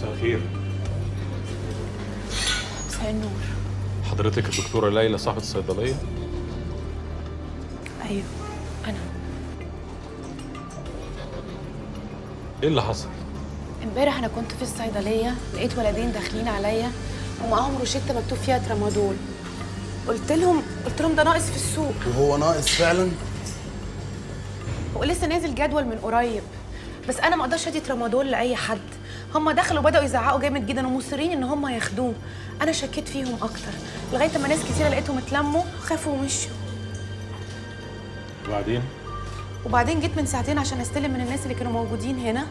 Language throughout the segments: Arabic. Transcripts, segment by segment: مساء الخير. مساء النور. حضرتك الدكتورة ليلى صاحبة الصيدلية؟ أيوه أنا. إيه اللي حصل؟ امبارح أنا كنت في الصيدلية، لقيت ولدين داخلين عليا ومعاهم روشتة مكتوب فيها ترامادول. قلت لهم ده ناقص في السوق. وهو ناقص فعلا؟ ولسه نازل جدول من قريب، بس أنا ما أقدرش أدي ترامادول لأي حد. هم دخلوا وبدأوا يزعقوا جامد جدا ومصرين إن هم هياخدوه. أنا شكيت فيهم أكتر لغاية ما ناس كتيرة لقيتهم اتلموا وخافوا ومشوا. وبعدين جيت من ساعتين عشان أستلم من الناس اللي كانوا موجودين هنا.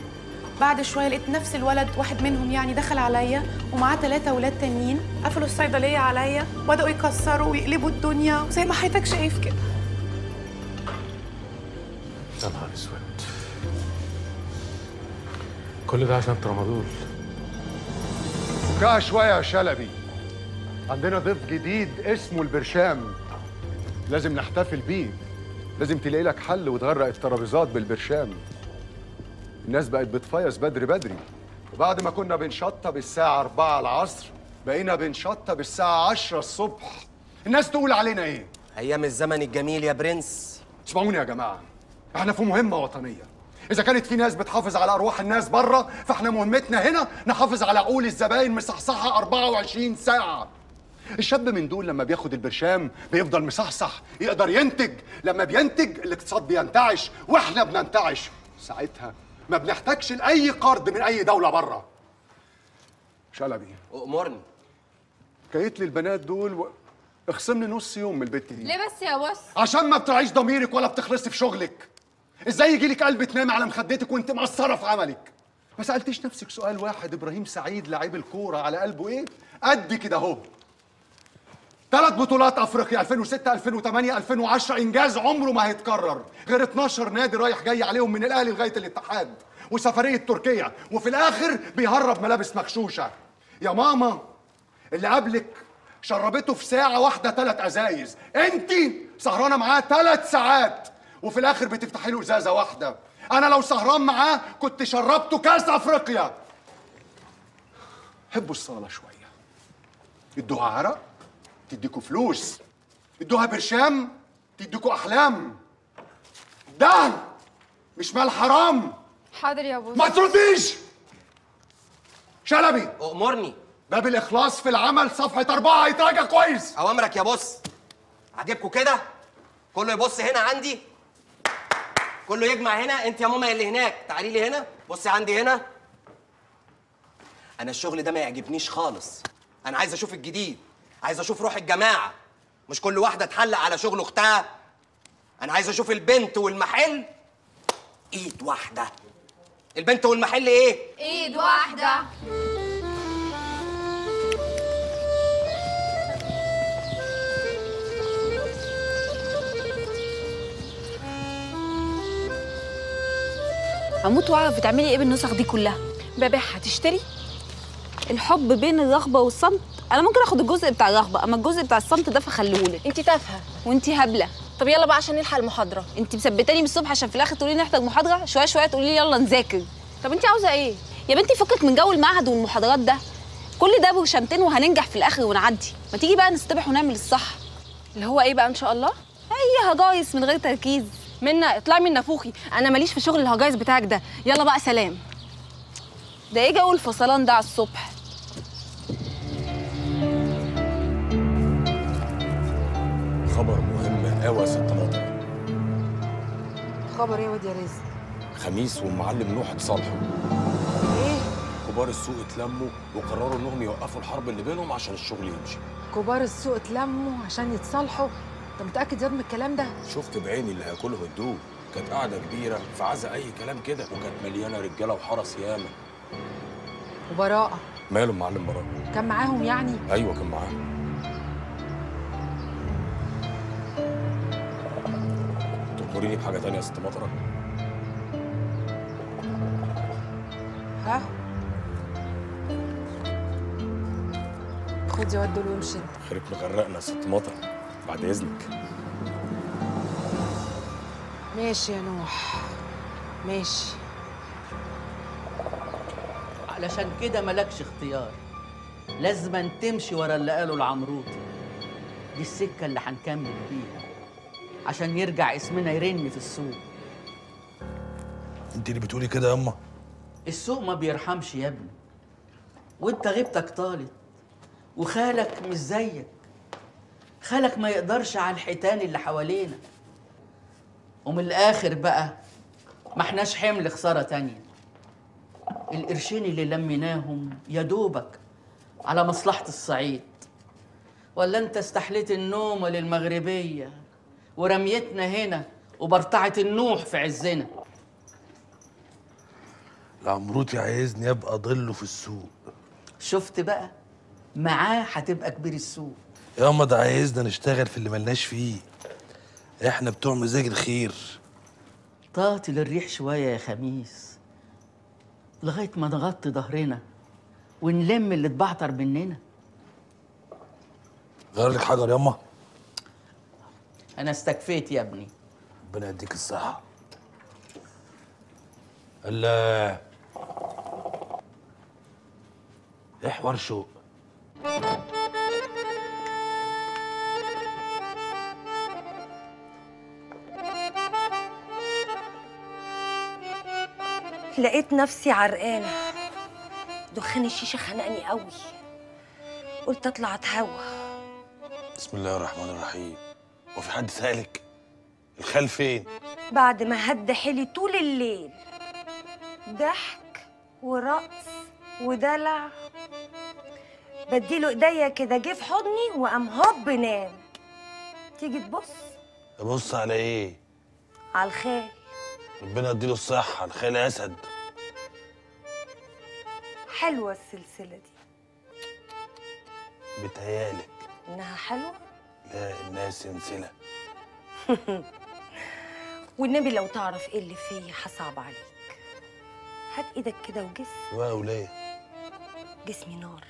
بعد شوية لقيت نفس الولد، واحد منهم يعني، دخل عليا ومعاه 3 ولاد تانيين، قفلوا الصيدلية عليا وبدأوا يكسروا ويقلبوا الدنيا زي ما حضرتك شايف كده. يا نهار اسود، كل ده عشان ترامادول؟ فكها شوية يا شلبي، عندنا ضيف جديد اسمه البرشام، لازم نحتفل بيه. لازم تلاقي لك حل وتغرق الترابيزات بالبرشام. الناس بقت بتفيص بدري بدري، وبعد ما كنا بنشطب الساعة 4 العصر بقينا بنشطب الساعة 10 الصبح. الناس تقول علينا إيه؟ أيام الزمن الجميل يا برنس. اسمعوني يا جماعة، إحنا في مهمة وطنية. إذا كانت في ناس بتحافظ على أرواح الناس بره، فإحنا مهمتنا هنا نحافظ على عقول الزباين مصحصحة 24 ساعة. الشاب من دول لما بياخد البرشام بيفضل مصحصح، يقدر ينتج. لما بينتج الاقتصاد بينتعش وإحنا بننتعش. ساعتها ما بنحتاجش لأي قرض من أي دولة بره. شلبي أؤمرني، كيت لي البنات دول اخصم لي نص يوم من البت دي. ليه بس يا بص؟ عشان ما بتراعيش ضميرك ولا بتخلصي في شغلك. ازاي يجي لك قلب تنام على مخدتك وانت مقصره في عملك؟ ما سالتيش نفسك سؤال واحد، ابراهيم سعيد لعيب الكوره على قلبه ايه؟ قد كده اهو. 3 بطولات افريقيا 2006 2008 2010، انجاز عمره ما هيتكرر، غير 12 نادي رايح جاي عليهم من الاهلي لغايه الاتحاد، وسفريه تركيا، وفي الاخر بيهرب ملابس مغشوشه. يا ماما اللي قبلك شربته في ساعه واحده 3 ازايز، انت سهرانه معاه 3 ساعات وفي الاخر بتفتحي له ازازه واحده. انا لو سهران معاه كنت شربته كاس افريقيا. حبوا الصاله شويه، ادوها عرق تديكوا فلوس، ادوها برشام تديكوا احلام. ده مش مال حرام. حاضر يا بوس. ما ترديش شلبي. اؤمرني. باب الاخلاص في العمل صفحه 4 هيتراجع كويس. اوامرك يا بوس. عاجبكوا كده؟ كله يبص هنا عندي، كله يجمع هنا. انت يا ماما اللي هناك، تعالي لي هنا، بصي عندي هنا. انا الشغل ده ما يعجبنيش خالص. انا عايز اشوف الجديد، عايز اشوف روح الجماعه، مش كل واحده تحلق على شغل اختها. انا عايز اشوف البنت والمحل ايد واحده. البنت والمحل ايه؟ ايد واحده. هموت واعرف بتعملي ايه بالنسخ دي كلها. ببيعها تشتري؟ الحب بين الرغبه والصمت. انا ممكن اخد الجزء بتاع الرغبه، اما الجزء بتاع الصمت ده فخليهولك. انت تافهه وانت هبله. طب يلا بقى عشان نلحق المحاضره. انت مثبتاني من الصبح عشان في الاخر تقولي لي نحتاج محاضره، شويه شويه تقولي لي يلا نذاكر. طب انت عاوزه ايه يا بنتي؟ فكك من جو المعهد والمحاضرات ده، كل ده برشامتين وهننجح في الاخر ونعدي. ما تيجي بقى نستبح ونعمل الصح، اللي هو ايه بقى؟ ان شاء الله. اي هجايس من غير تركيز. منا اطلعي من نافوخي، انا ماليش في شغل الهجايس بتاعك ده. يلا بقى سلام. ده ايه جو الفصلان ده على الصبح؟ خبر مهم قوي يا ست مطر. خبر ايه يا واد يا رزق؟ خميس والمعلم نوح اتصالحوا. ايه؟ كبار السوق اتلموا وقرروا انهم يوقفوا الحرب اللي بينهم عشان الشغل يمشي. كبار السوق اتلموا عشان يتصالحوا؟ انت متاكد يا ابني من الكلام ده؟ شفت بعيني اللي هاكله هدوه. كانت قاعده كبيره فعزه اي كلام كده، وكانت مليانه رجاله وحرس ياما. وبراءه ماله المعلم براءه؟ كان معاهم يعني؟ ايوه كان معاهم. تأمريني بحاجه تانيه يا ست مطره؟ ها؟ خد يا واد دول وامشي انت. خرب مغرقنا يا ست مطره، بعد اذنك. ماشي يا نوح ماشي. علشان كده مالكش اختيار، لازما تمشي ورا اللي قاله العمروتي. دي السكة اللي هنكمل بيها عشان يرجع اسمنا يرن في السوق. انت اللي بتقولي كده ياما؟ السوق ما بيرحمش يا ابني، وانت غيبتك طالت، وخالك مش زيك. خالك ما يقدرش على الحيتان اللي حوالينا. ومن الاخر بقى ما احناش حمل خساره تانيه. القرشين اللي لميناهم يا دوبك على مصلحه الصعيد، ولا انت استحليت النوم للمغربيه ورميتنا هنا وبرطعه النوح في عزنا. العمروتي عايزني ابقى ضله في السوق. شفت بقى، معاه هتبقى كبير السوق. ياما ده عايزنا نشتغل في اللي ملناش فيه، احنا بتوع مزاج الخير. طاطي للريح شويه يا خميس لغايه ما نغطي ظهرنا ونلم اللي اتبعتر مننا. غير لك حجر ياما؟ انا استكفيت يا ابني. ربنا يديك الصحه. الله، ايه حوار شوق؟ لقيت نفسي عرقانه، دخان الشيشه خنقني قوي، قلت اطلع اتهوى. بسم الله الرحمن الرحيم. هو في حد سالك الخال فين؟ بعد ما هد حيلي طول الليل ضحك ورقص ودلع، بديله ايديا كده، جه في حضني وقام هوب نام. تيجي تبص؟ ابص على ايه؟ على الخال. ربنا يديله الصحة، الخال أسد. حلوة السلسلة دي. بتهيألك إنها حلوة؟ لا، إنها سلسلة. والنبي لو تعرف إيه اللي فيا هصعب عليك. هات إيدك كده وجس. واو ليه؟ جسمي نار،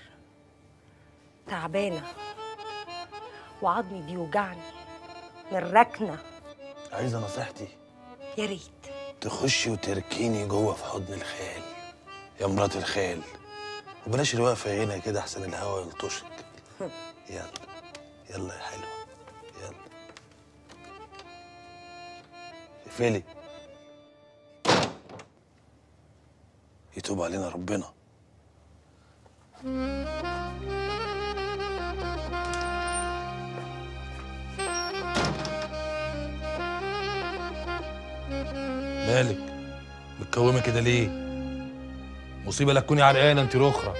تعبانة وعظمي بيوجعني من الركنة. عايزة نصيحتي؟ يا ريت تخشي وتركيني جوه في حضن الخال يا مرات الخال، وبلاش الواقفه هنا كده احسن الهوا يلطشك. يلا يلا يا حلوه، يلا اقفلي. يتوب علينا ربنا. مالك متكومه كده ليه؟ مصيبه لا تكوني عرقانه انت الاخرى.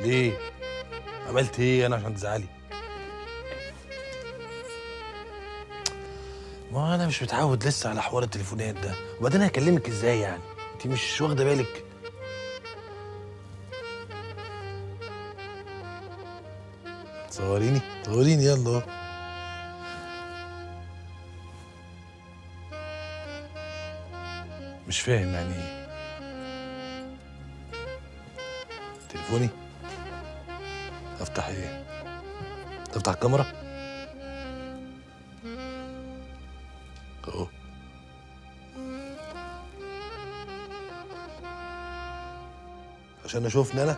ليه؟ عملت ايه انا عشان تزعلي؟ ما انا مش متعود لسه على حوار التليفونات ده، وبعدين هكلمك ازاي يعني؟ انت مش واخده بالك؟ صوريني صوريني يلا. مش فاهم يعني ايه؟ تليفوني؟ افتح ايه؟ تفتح الكاميرا؟ اهو. عشان اشوفني انا؟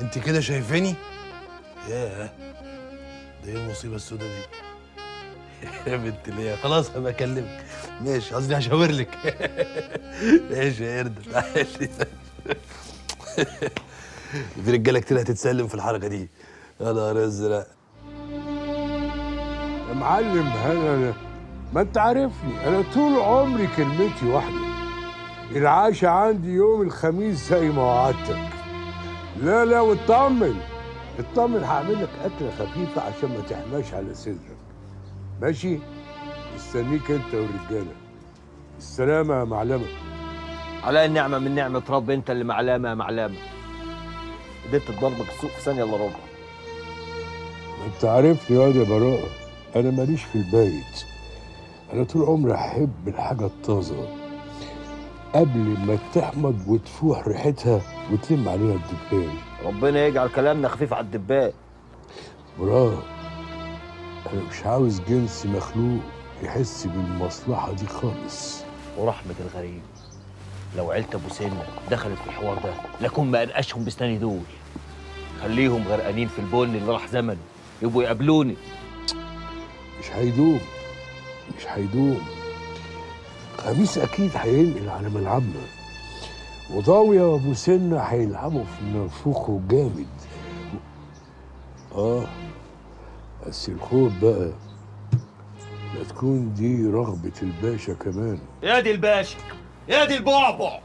انت كده شايفاني؟ ياه، ده ايه المصيبة السودا دي؟ يا بنت ليا، خلاص هبقى اكلمك. ماشي، قصدي هشاور لك. ماشي يا قرده، تعالي. في رجاله كتير هتتسلم في الحركه دي. يا نهار ازرق يا معلم. هلا ما انت عارفني، انا طول عمري كلمتي واحده، العشاء عندي يوم الخميس زي ما وعدتك. لا لا، واطمن اطمن، هعمل لك اكله خفيفه عشان ما تحماش على صدرك. ماشي، استنيك انت والرجاله. السلامه يا معلمه. على النعمه من نعمه رب، انت اللي معلمه يا معلمه. قدرت تضربك السوق في ثانيه الا ربع. انت عارفني يا واد يا براءه، انا ماليش في البيت، انا طول عمري احب الحاجه الطازه قبل ما تحمض وتفوح ريحتها وتلم عليها الدبان. ربنا يجعل كلامنا خفيف على الدبان. براءه، أنا مش عاوز جنس مخلوق يحس بالمصلحة دي خالص. ورحمة الغريب لو عيلة ابو سنه دخلت في الحوار ده لكون ما انقشهم بسناني دول. خليهم غرقانين في البن اللي راح زمنه، يبقوا يقابلوني. مش هيدوم. خميس اكيد هينقل على ملعبنا، وضاويه وابو سنه هيلعبوا في منفوخه جامد. بس الخوف بقى لا تكون دي رغبه الباشا كمان. يا دي الباشا، يا دي البعبع،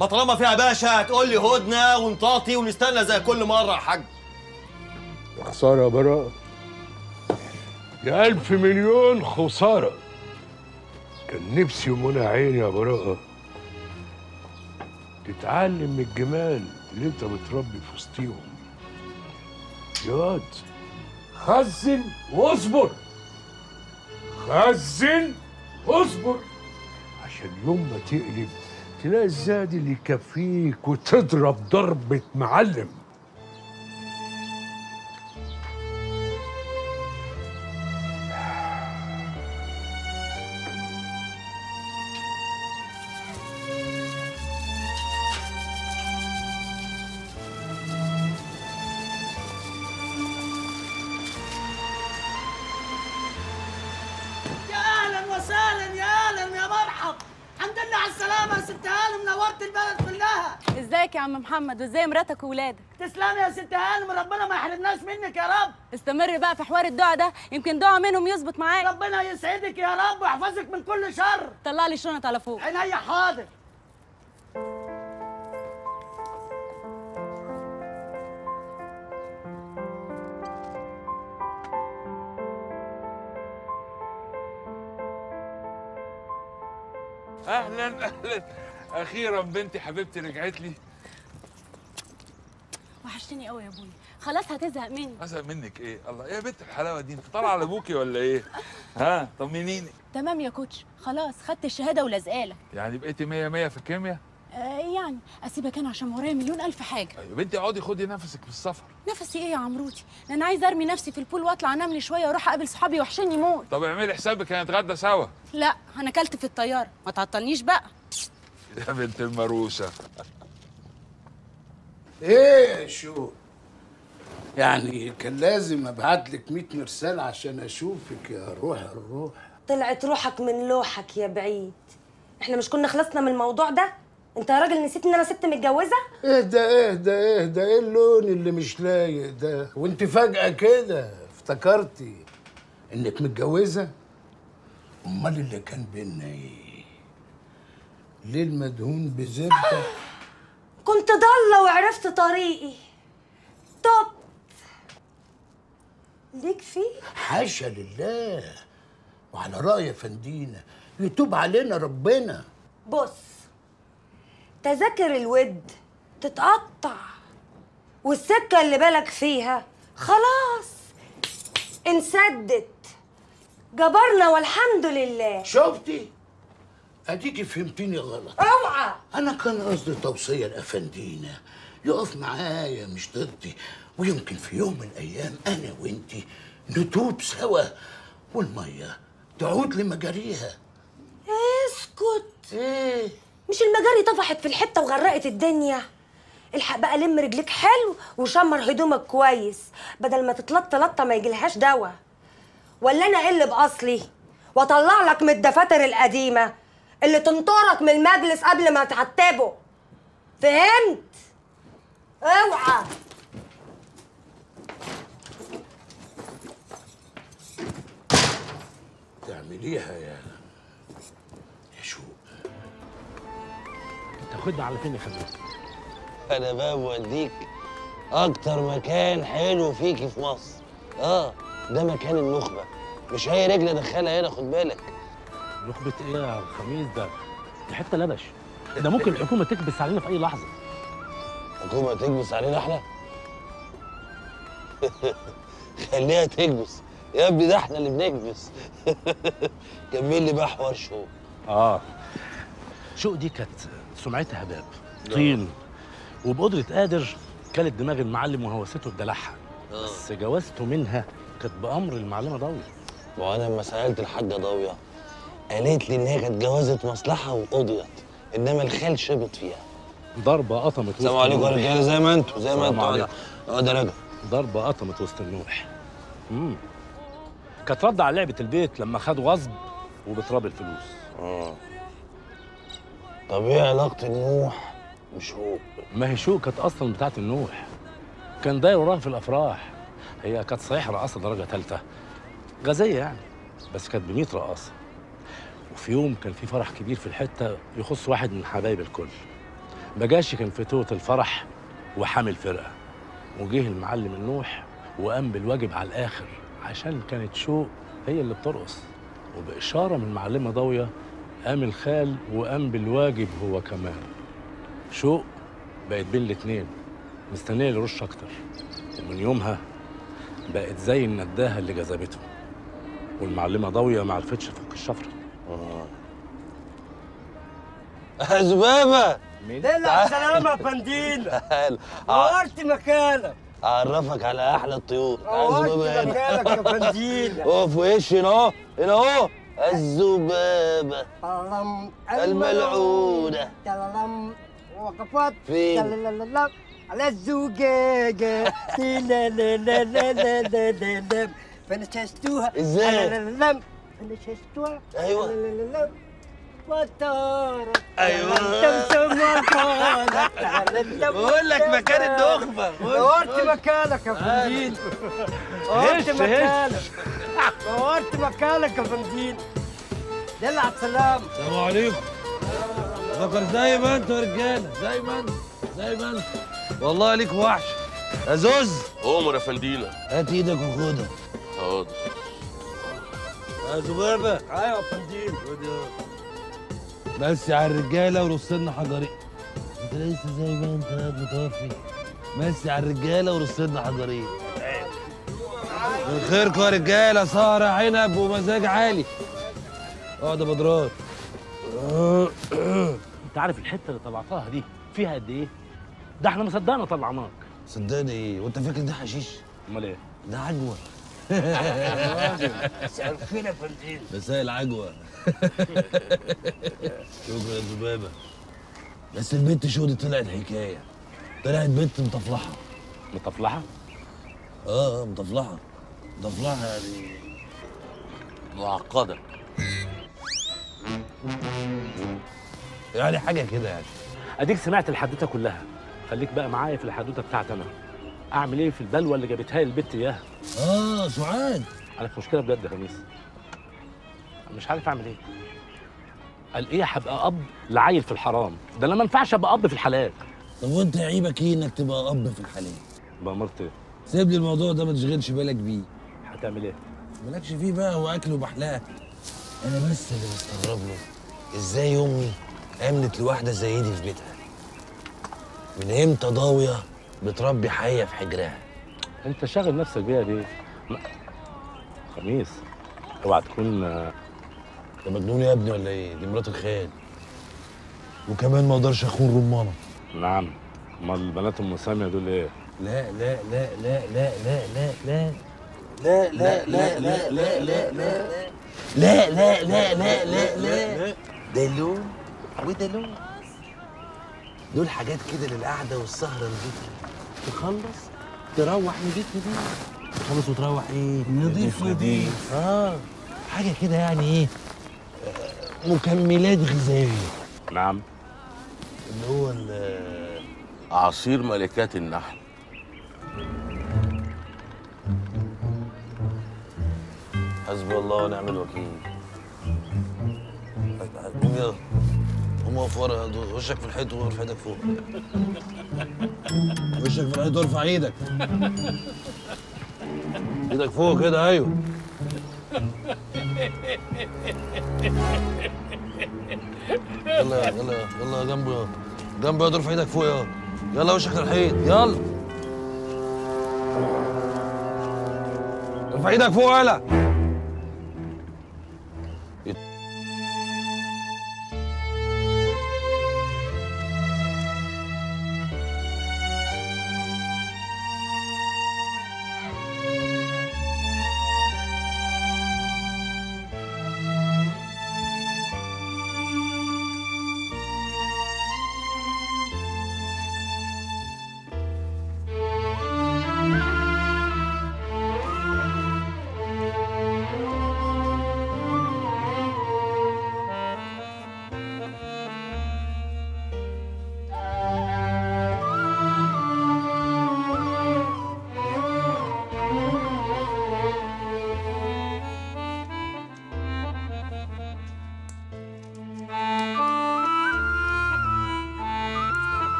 ما طالما فيها باشا هتقول لي هدنه ونطاطي ونستنى زي كل مره يا حاج. خساره يا براء، يا 1000 مليون خساره. كان نفسي ومنى عيني يا براءة تتعلم من الجمال اللي انت بتربي في وسطيهم. يا واد خزن واصبر، خزن واصبر، عشان يوم ما تقلب تلاقي الزاد اللي يكفيك وتضرب ضربة معلم. محمد، وازاي مراتك وولادك؟ تسلمي يا ست هانم، ربنا ما يحرمناش منك يا رب. استمر بقى في حوار الدعاء ده، يمكن دعاء منهم يظبط معاك. ربنا يسعدك يا رب ويحفظك من كل شر. طلع لي الشنط على فوق. عينيا حاضر. اهلا اهلا، اخيرا بنتي حبيبتي رجعت لي. وحشتني قوي يا ابويا، خلاص هتزهق مني. ازهق منك ايه؟ الله، ايه يا بنت الحلاوه دي؟ انت طالعه على ابوكي ولا ايه؟ ها طمنيني. تمام يا كوتش، خلاص خدت الشهاده ولازقالك. يعني بقيتي 100 في الكيمياء؟ يعني اسيبك انا عشان ورايا مليون الف حاجه. يا بنتي اقعدي خدي نفسك في السفر. نفسي ايه يا عمروتي؟ ده انا عايزه ارمي نفسي في البول واطلع انام لي شويه واروح اقابل صحابي، وحشني موت. طب اعملي حسابك هنتغدى سوا. لا انا اكلت في الطياره، ما تعطلنيش بقى. يا بنت المروسه. ايه شو؟ يعني كان لازم ابعت لك 100 مرسال عشان اشوفك يا روح الروح. طلعت روحك من لوحك يا بعيد، احنا مش كنا خلصنا من الموضوع ده؟ انت يا راجل نسيت ان انا ست متجوزه؟ اهدى، ايه اللون اللي مش لايق ده؟ وانت فجأة كده افتكرتي انك متجوزه؟ امال اللي كان بينا ايه؟ ليه المدهون بزبده؟ كنت ضالة وعرفت طريقي. طب ليك فيه؟ حاشا لله، وعلى رأي يا فندينا يتوب علينا ربنا. بص، تذاكر الود تتقطع، والسكة اللي بالك فيها خلاص انسدت، جبرنا والحمد لله. شفتي؟ اديكي فهمتيني غلط. اوعى، انا كان قصدي توصيه لافندينا يقف معايا مش ضدي، ويمكن في يوم من الايام انا وانتي نتوب سوا والميه تعود لمجاريها. اسكت. ايه؟ مش المجاري طفحت في الحته وغرقت الدنيا؟ الحق بقى، لم رجليك حلو وشمر هدومك كويس بدل ما تتلطى لطه ما يجيلهاش دواء. ولا انا اقل باصلي واطلع لك من الدفاتر القديمه اللي تنطرك من المجلس قبل ما تعتبه؟ فهمت؟ اوعى. تعمليها يا شوق. انت خدنا على فين يا خزوق؟ انا بقى بوديك اكتر مكان حلو فيكي في مصر. ده مكان النخبه، مش اي رجل ادخلها هنا، خد بالك. نخبة ايه يا خميس؟ ده حته لبش، ده ممكن الحكومة تكبس علينا في أي لحظة. الحكومة تكبس علينا احنا؟ خليها تكبس يا ابني، ده احنا اللي بنكبس. كمل لي بقى حوار شوق. شوق دي كانت سمعتها هباب طين، وبقدرة قادر كلت دماغ المعلم وهوسته بدلعها. بس جوازته منها كانت بأمر المعلمة ضاوية. وأنا لما سألت الحاجة ضاوية قالت لي ان هي كانت جوازة مصلحة وقضيت، انما الخال شبط فيها. ضربه قطمت. السلام عليكم يا رجاله، زي ما انتم ده راجع. ضربه قطمت وسط النوح. كانت رد على لعبه البيت لما خدوا غصب وبتراب الفلوس. طب ايه علاقه النوح بشوق؟ ما هي شوق كانت اصلا بتاعت النوح. كان داير وراها في الافراح. هي كانت صحيح رقاصه درجه ثالثه. غازيه يعني. بس كانت ب100 رقاصه. وفي يوم كان في فرح كبير في الحته يخص واحد من حبايب الكل. ما جاش، كان في توت الفرح وحامل فرقه. وجه المعلم النوح وقام بالواجب على الاخر عشان كانت شوق هي اللي بترقص. وباشاره من المعلمه ضويه قام الخال وقام بالواجب هو كمان. شوق بقت بين الاتنين مستنيه اللي يرش اكتر. ومن يومها بقت زي النداهه اللي جذبته. والمعلمه ضويه ما عرفتش تفك الشفره. زبابه دلع سلامة يا فنديل. نورت مكانك. اعرفك على احلى الطيور. نورت مكانك يا فنديل. اقف وش هنا اهو، هنا اهو. الذبابه الملعونه وقفت في على الزجاجه فنششتوها. ازاي؟ فنششتوها. ايوه وطارت. ايوه تمسم وطارت. بقول لك مكان النخبه. نورت مكانك يا فنديل. نورت مكانك يا فنديل. دلع السلام. السلام عليكم. فكر زي ما انتوا يا رجاله، زي ما انتوا والله ليك وحش يا زوز. قوموا يا فنديله. هات ايدك وخدها. حاضر يا زبابه. ايوه يا فنديل. بس على الرجاله ورص لنا حجرين. انت لسه زي ما انت يا متوفي. بس على الرجاله ورص لنا حجرين. من خيركم يا رجاله. سهره عنب ومزاج عالي. اقعد يا بدران. انت عارف الحته اللي طلعتها دي فيها قد ايه؟ ده احنا ما صدقنا طلعناك. صدقني ايه؟ وانت فاكر ده حشيش؟ امال ايه؟ ده عجوه. اسال فين يا فنديل؟ مساء العجوه. شكرا يا زبابه. بس البنت شهدي طلعت حكايه. طلعت بنت مطفلحه. مطفلحه؟ اه مطفلحه. مطفلحه يعني معقده. يعني حاجه كده يعني. اديك سمعت الحدوته كلها. خليك بقى معايا في الحدوته بتاعتي انا. اعمل ايه في البلوه اللي جابتها لي البت اياها؟ سعاد. انا في مشكله بجد يا خميس. مش عارف اعمل ايه. قال ايه هبقى اب لعيل في الحرام ده؟ انا ما ينفعش ابقى اب في الحلال. طب وانت عيبك ايه انك تبقى اب في الحلال؟ بقى مرت ايه؟ سيب لي الموضوع ده ما تشغلش بالك بيه. هتعمل ايه؟ مالكش فيه بقى، هو اكل وبحلقه. انا بس اللي مستغرب له ازاي امي امنت لواحده زي دي في بيتها. من امتى ضاويه بتربي حيه في حجرها؟ انت شاغل نفسك بيها ليه؟ خميس اوعى تكون. انت مجنون يا ابني ولا ايه؟ دي مرات الخال. وكمان ما اقدرش اخون رمانه. نعم. امال البنات ام ساميه دول ايه؟ لا لا لا لا لا لا لا لا لا لا لا لا لا لا لا لا لا لا لا لا لا. ده لون وده لون. دول حاجات كده للقعده والسهره البيت. تخلص تروح البيت نضيف. تخلص وتروح ايه؟ نضيف نضيف. حاجه كده يعني ايه؟ مكملات غذائيه. نعم. اللي هو عصير ملكات النحل. حسبي الله ونعم الوكيل. قوم يلا، قوم اقف ورا. وشك في الحيط وارفع ايدك فوق. وشك في الحيط وارفع ايدك. ايدك فوق كده. ايوه. يلا يلا يلا جنبه، يلا جنبه، يلا ارفع ايدك فوق، يلا يلا وشك للحيط، يلا ارفع ايدك فوق، يلا.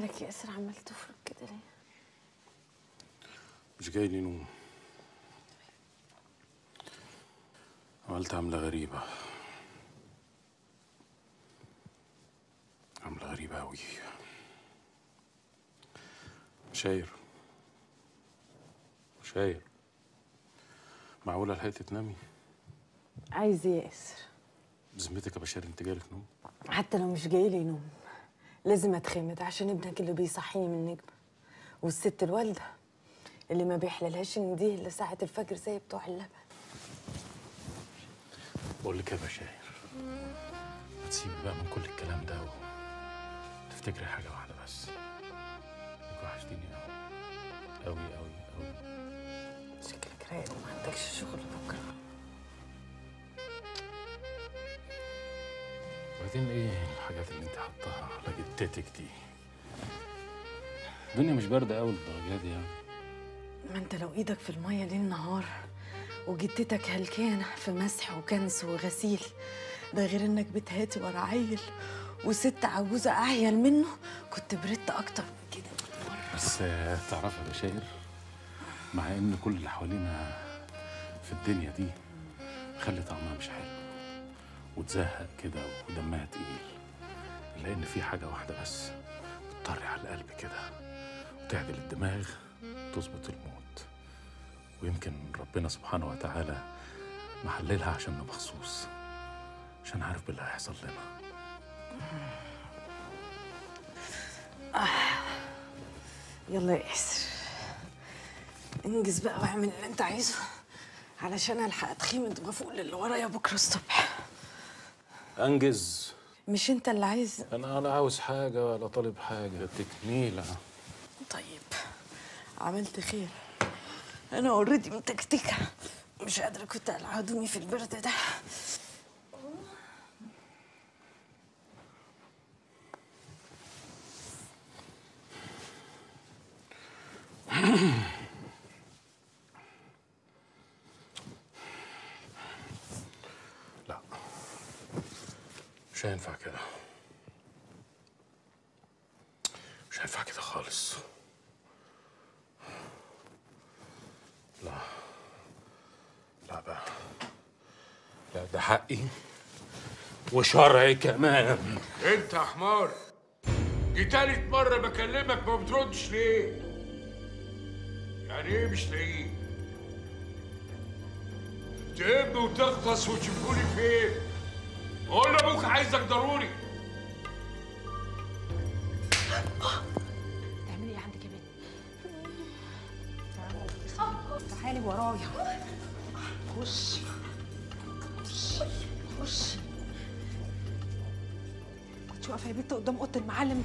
مالك يا اسر عمال تفرك كده ليه؟ مش جاي لي نوم. عملت عملة غريبة. عملة غريبة أوي. مشاير. معقولة لحقتي تنامي؟ عايز ايه يا اسر؟ بذمتك يا بشير انت جايلك نوم؟ حتى لو مش جاي لي نوم لازم اتخمد عشان ابنك اللي بيصحيني من النجمة، والست الوالدة اللي ما بيحللهاش نديه الا ساعة الفجر زي بتوع اللبن. بقول لك يا بشاير ما تسيبي بقى من كل الكلام ده وتفتكري حاجة واحدة بس. انك وحشتيني أوي. شكلك رايق وما عندكش شغل بكرة. وبعدين ايه الحاجات اللي انت حطاها على جدتك دي؟ الدنيا مش باردة قوي للدرجة دي يعني. ما انت لو ايدك في المية ليل نهار وجدتك هلكانة في مسح وكنس وغسيل، ده غير انك بتهاتي ورا عيل وست عجوزة اعيل منه، كنت بردت اكتر من كده مرة. بس تعرف يا بشاير، مع ان كل اللي حوالينا في الدنيا دي خلي طعمها مش حلو وتزهق كده ودمها تقيل، الا ان في حاجه واحده بس بتطري على القلب كده وتعدل الدماغ وتظبط الموت، ويمكن ربنا سبحانه وتعالى محللها عشاننا مخصوص، عشان عارف باللي هيحصل لنا. يلا يا اسر انجز بقى واعمل اللي انت عايزه علشان الحق اتخمد وافوق للي ورايا بكره الصبح. انجز. مش انت اللي عايز. انا لا عاوز حاجه ولا طالب حاجه، تكنيله. طيب عملت خير، انا اوريدي متكتكه مش قادره كنت العدوني في البرد ده. مش هينفع كده، مش هينفع كده خالص. لا بقى، لا ده حقي وشرعي كمان. انت يا حمار دي تالت مرة بكلمك ما بتردش ليه؟ يعني ايه مش لاقيك؟ تقب وتغطس وتشوفوني فين؟ قول لابوك عايزك ضروري. تعملي ايه عندك يا بنت؟ تعالي ورايا. خشي خشي خشي. كنت واقفه يا بنت قدام اوضه المعلم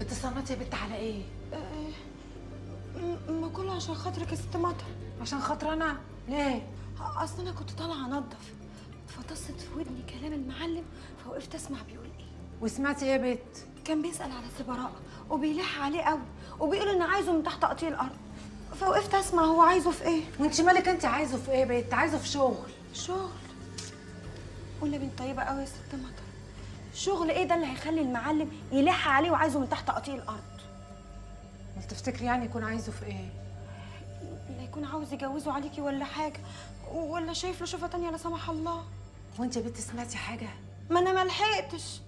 اتصنعتي يا بنت على ايه؟ ما كله عشان خاطرك يا ست مطر. عشان خاطر انا؟ ليه؟ اصل انا كنت طالعه انضف، فطست في ودني كلام المعلم فوقفت اسمع بيقول ايه. وسمعتي ايه يا بت؟ كان بيسال على سي براءه وبيلح عليه قوي وبيقول ان عايزه من تحت قطيع الارض، فوقفت اسمع هو عايزه في ايه. وانت مالك انت عايزه في ايه يا بت؟ عايزه في شغل. قولي يا بنت طيبه قوي يا ست مطر، شغل ايه ده اللي هيخلي المعلم يلح عليه وعايزه من تحت قطيع الارض؟ امال تفتكري يعني يكون عايزه في ايه؟ لا يكون عاوز يجوزه عليكي ولا حاجه، ولا شايف له شوفه تانيه لا سمح الله. وانت يا بنت سمعتي حاجه؟ ما انا ما لحقتش،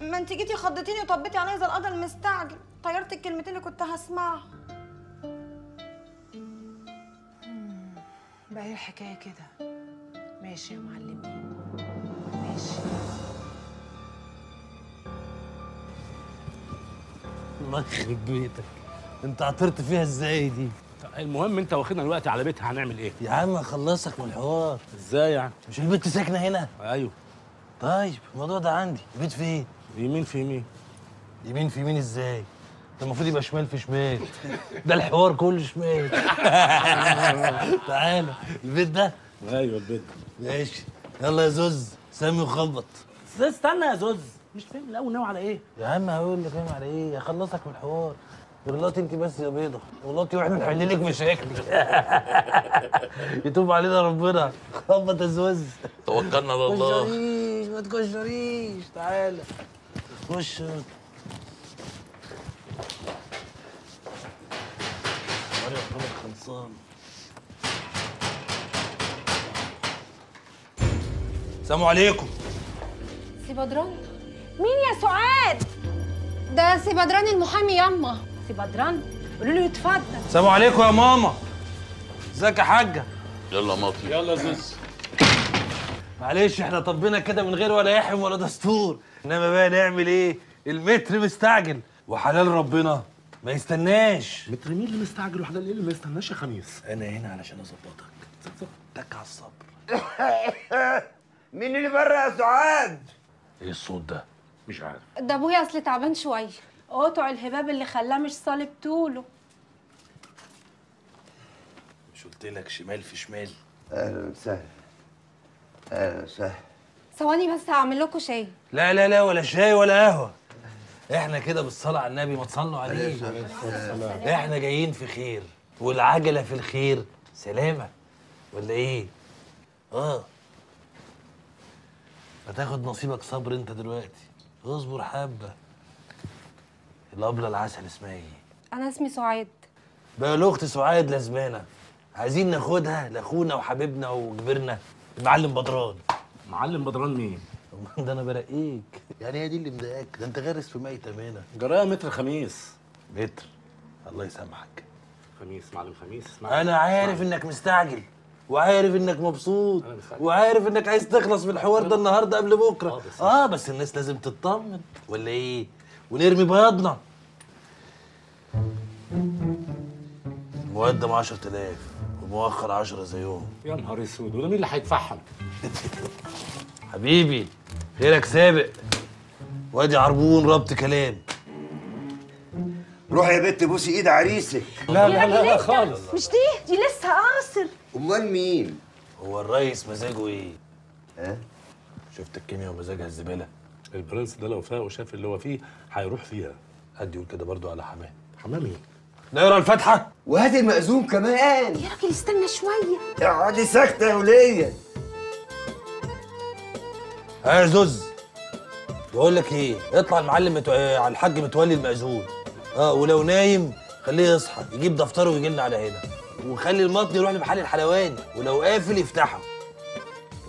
ما انت جيتي خضتيني وطبيتي عليا زي القضا المستعجل، طيرت الكلمتين اللي كنت هسمعها. بقى ايه الحكايه كده؟ ماشي يا معلمين ماشي. الله يخرب بيتك، انت عطرت فيها ازاي دي؟ المهم انت واخدنا دلوقتي على بيتها، هنعمل ايه؟ يا عم هخلصك من الحوار. ازاي يعني؟ مش البنت ساكنه هنا؟ ايوه. طيب الموضوع ده عندي. البيت فين؟ يمين في يمين. يمين في يمين ازاي؟ ده المفروض يبقى شمال في شمال. ده الحوار كله شمال. تعالى البيت ده؟ ايوه البيت ده. ماشي يلا يا زوز سامي وخبط. استنى يا زوز، مش فاهم الاول ناوي على ايه؟ يا عم هقول لك فاهم على ايه؟ هخلصك من الحوار. غلطي انت بس يا بيضه، غلطي واحنا نحل لك مشاكلك. يتوب علينا ربنا. خبط يا زوز. توكلنا على الله. ما تكشريش تعالى خش. الحصان. السلام عليكم. سي بدران؟ مين يا سعاد؟ ده سي بدران المحامي ياما. سي بدران؟ قولوا له يتفضل. السلام عليكم يا ماما. ازيك يا حاجه؟ يلا يا مطلي. يلا يا زوز. معلش احنا طبينا كده من غير ولا يحم ولا دستور، انما بقى نعمل ايه؟ المتر مستعجل وحلال ربنا ما يستناش. متر مين اللي مستعجل وحلال ايه اللي ما يستناش يا خميس؟ انا هنا علشان اظبطك. تك على الصبر. مين اللي بره يا سعاد؟ ايه الصوت ده؟ مش عارف. ده ابويا اصل تعبان شويه، قطع الهباب اللي خلاه مش صالب طوله. مش قلت لك شمال في شمال؟ اهلا وسهلا. اهلا وسهلا. ثواني بس هعمل لكم شاي. لا لا لا، ولا شاي ولا قهوه. احنا كده بالصلاه على النبي، ما تصلوا عليه. احنا جايين في خير، والعجله في الخير سلامه، ولا ايه؟ اه. هتاخد نصيبك صبر انت دلوقتي، اصبر حبه. الابله العسل اسمها ايه؟ انا اسمي سعاد. بقى الاخت سعاد لازمانه، عايزين ناخدها لاخونا وحبيبنا وكبيرنا المعلم بدران. معلم بدران مين؟ ده انا برقيك، يعني هي دي اللي مضايقاك؟ ده انت غارس في ميه تمانه. جرايه متر خميس. متر الله يسامحك. خميس معلم خميس. انا عارف انك مستعجل، وعارف انك مبسوط، وعارف انك عايز تخلص من الحوار ده النهارده قبل بكره. بس الناس لازم تطمن، ولا ايه؟ ونرمي بياضنا. المقدم 10000 ومؤخر 10 زيهم. يا نهار اسود، وده مين اللي هيدفعهم؟ حبيبي خيرك سابق، وادي عربون ربط كلام. روح يا بت بوسي ايد عريسك. لا لا لا, لا خالص، مش دي لسه قاصر. امال مين؟ هو الريس مزاجه ايه؟ ها؟ شفت الكيميا ومزاجها الزباله. البرنس ده لو فاق وشاف اللي هو فيه هيروح فيها. حد يقول كده برضه على حمام. حمام ايه؟ نقرا الفاتحه وهات المأذون كمان. يا راجل استنى شويه. اقعدي ساكته يا وليه. ها يا زوز، بقول لك ايه؟ اطلع المعلم على الحاج متولي المأذون. ولو نايم خليه يصحى يجيب دفتره ويجي لنا على هنا، وخلي المطن يروح لمحل الحلواني، ولو قافل يفتحه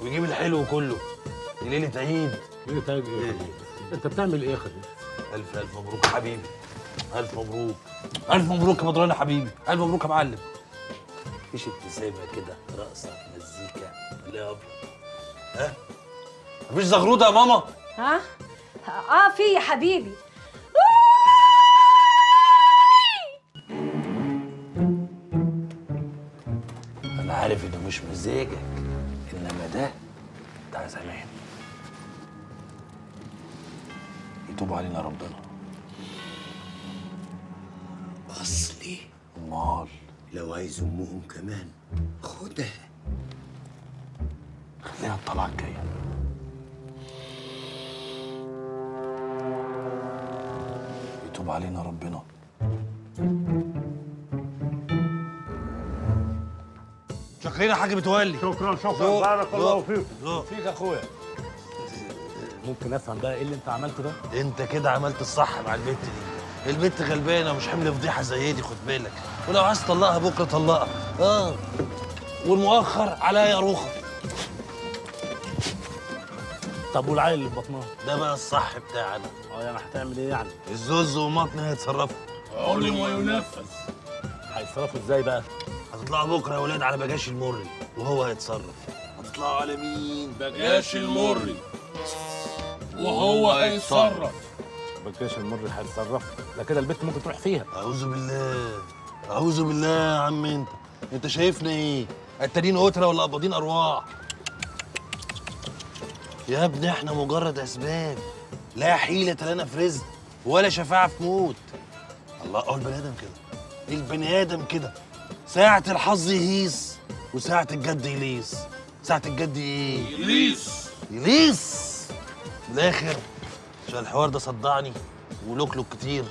ويجيب الحلو كله. دي ليله عيد. ليله عيد ايه يا خليل؟ انت بتعمل ايه يا خليل؟ الف الف مبروك حبيبي، الف مبروك. الف مبروك يا بدران يا حبيبي، الف مبروك يا معلم. مفيش ابتسامه كده، رقصه، مزيكا، لا يابا. ها؟ مفيش زغروطه يا ماما؟ ها؟ في يا حبيبي. أنا عارف إنه مش مزاجك، إنما ده بتاع زمان. يتوب علينا ربنا. أصلي؟ أمال لو عايز أمهم كمان خدها، خليها الطلعة الجاية. يتوب علينا ربنا. شكرين يا حاج متولي. شكرا شكرا، بارك الله فيك. فيك يا اخويا. ممكن افهم بقى ايه اللي انت عملته ده؟ انت كده عملت الصح مع البت دي. البت غلبانه ومش حمل فضيحه زي دي، خد بالك. ولو عايز تطلقها بكره طلقها. والمؤخر عليا يا روخه. طب والعيل اللي في بطنها؟ ده بقى الصح بتاعنا. يعني هتعمل ايه يعني؟ الزوز ومطن هيتصرفوا. قول ما ينفذ. هيتصرفوا ازاي بقى؟ هتطلعوا بكره يا ولاد على بجاش المري، وهو هيتصرف. هتطلعوا على مين؟ بجاش المري وهو هيتصرف. بجاش المري هيتصرف؟ ده كده البت ممكن تروح فيها. اعوذ بالله، اعوذ بالله يا عم. انت شايفنا ايه؟ قتالين قتله ولا قباضين ارواح؟ يا ابني احنا مجرد اسباب، لا حيله لنا في رزق ولا شفاعه في موت. الله، اهو البني ادم كده. البني ادم كده ساعة الحظ يهيص وساعة الجد يليص. ساعة الجد ايه؟ يليص يليص. في الآخر عشان الحوار ده صدعني ولوكلوك كتير،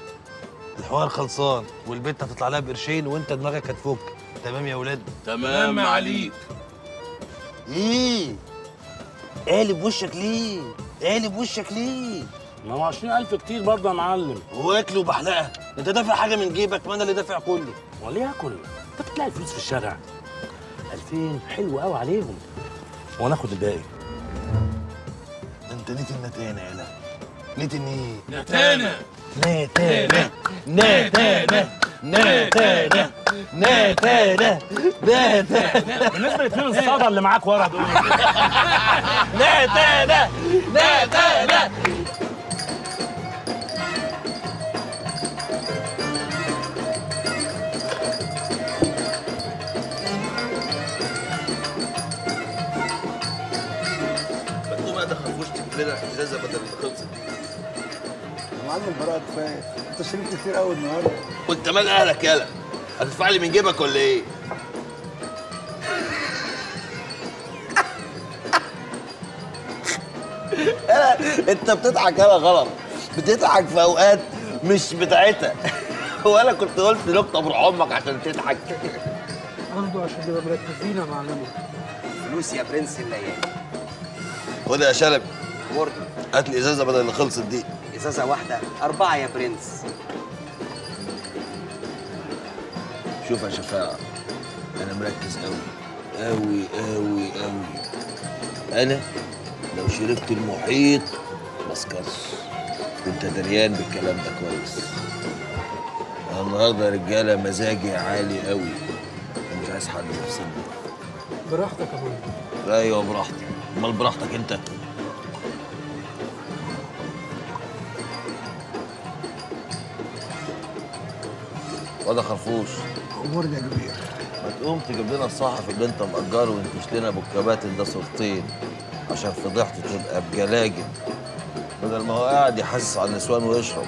الحوار خلصان والبت هتطلع لها بقرشين وانت دماغك هتفك. تمام يا ولاد؟ تمام عليك. ايه؟ قالب وشك ليه؟ قالب وشك ليه؟ ما هو 20000 كتير برضه يا معلم. واكل وبحلقه. انت دافع حاجة من جيبك؟ ما انا اللي دافع كله. وليه اكل؟ بتلاقي فلوس في الشارع 2000 حلو قوي عليهم. وانا اخد الباقي. ده انت ليه النتانه يا لا؟ ليه النيه؟ نتانه نتانه نتانه نتانه نتانه نتانه. بالنسبه للفلوس الصاده اللي معاك ورا دول نتانه نتانه. ازازه بدل ما خلصت دي. يا معلم براءة كفايه، انت شربت كتير قوي النهارده. وانت مال اهلك يالا؟ هتدفع لي من جيبك ولا ايه؟ انت بتضحك يالا غلط، بتضحك في اوقات مش بتاعتها. ولا كنت قلت نكته بروح امك عشان تضحك؟ برضه عشان نبقى مركزين يا معلم. فلوس يا برنس الليالي. خد يا شلبي. هات لي ازازه بدل اللي خلصت دي. ازازه واحده 4 يا برنس. شوف يا شفاعه، انا مركز قوي قوي قوي قوي. انا لو شربت المحيط ما اسكرش، وانت دريان بالكلام ده كويس. النهارده يا رجاله مزاجي عالي قوي، انا مش عايز حد يفصلني. براحتك يا ابويا. ايوه براحتي، امال براحتك انت؟ وده خرفوش امورنا يا كبير. ما تقوم تجيب لنا الصحفي اللي انت مأجره وينكش لنا ابو الكباتن ده صورتين عشان فضيحته تبقى بجلاجل، بدل ما هو قاعد يحسس على النسوان ويشرب.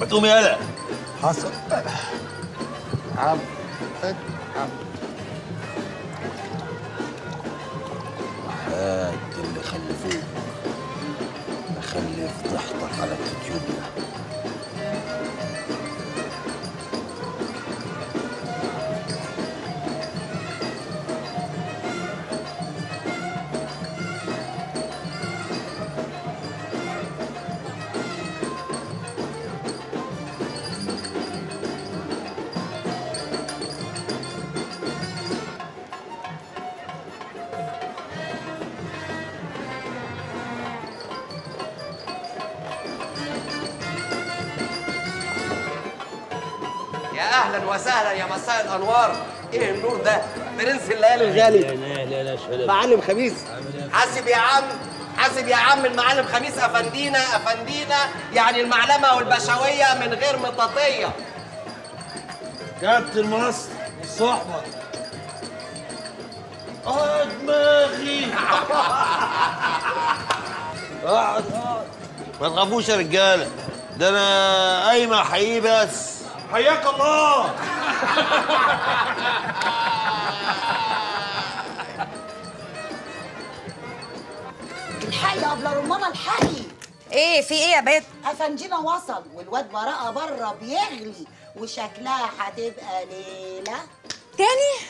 ما تقوم يالا. حصل عم عم الحاج اللي خلفوه نخلي فضيحتك على اليوتيوب ده. وسهلا يا مساء الانوار. ايه النور ده؟ برنس الليالي الغالي. لا لا شباب، معلم خميس. حاسب يا عم، حاسب يا عم. المعلم خميس افندينا افندينا، يعني المعلمه والبشويه من غير مطاطيه. كابتن مصر الصحبه. اه دماغي. اقعد اقعد ما تخافوش يا رجاله، ده انا قايمه حقيقي بس. حياك الله. الحقي يا ابله رمانه الحقي. ايه في ايه يا بنت؟ افندينا وصل والواد براءه بره بيغلي، وشكلها هتبقى ليله تاني.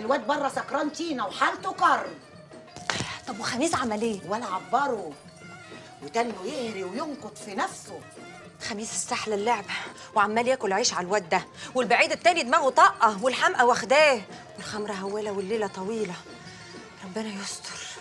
الواد بره سكران تينا وحالته كرب. طب وخميس عمل ايه؟ ولا عبره، وتاني يهري وينكت في نفسه. خميس استحلى اللعبه وعمال ياكل عيش على الواد ده، والبعيد التاني دماغه طاقه والحمقى واخداه، والخمره هوله والليله طويله. ربنا يستر.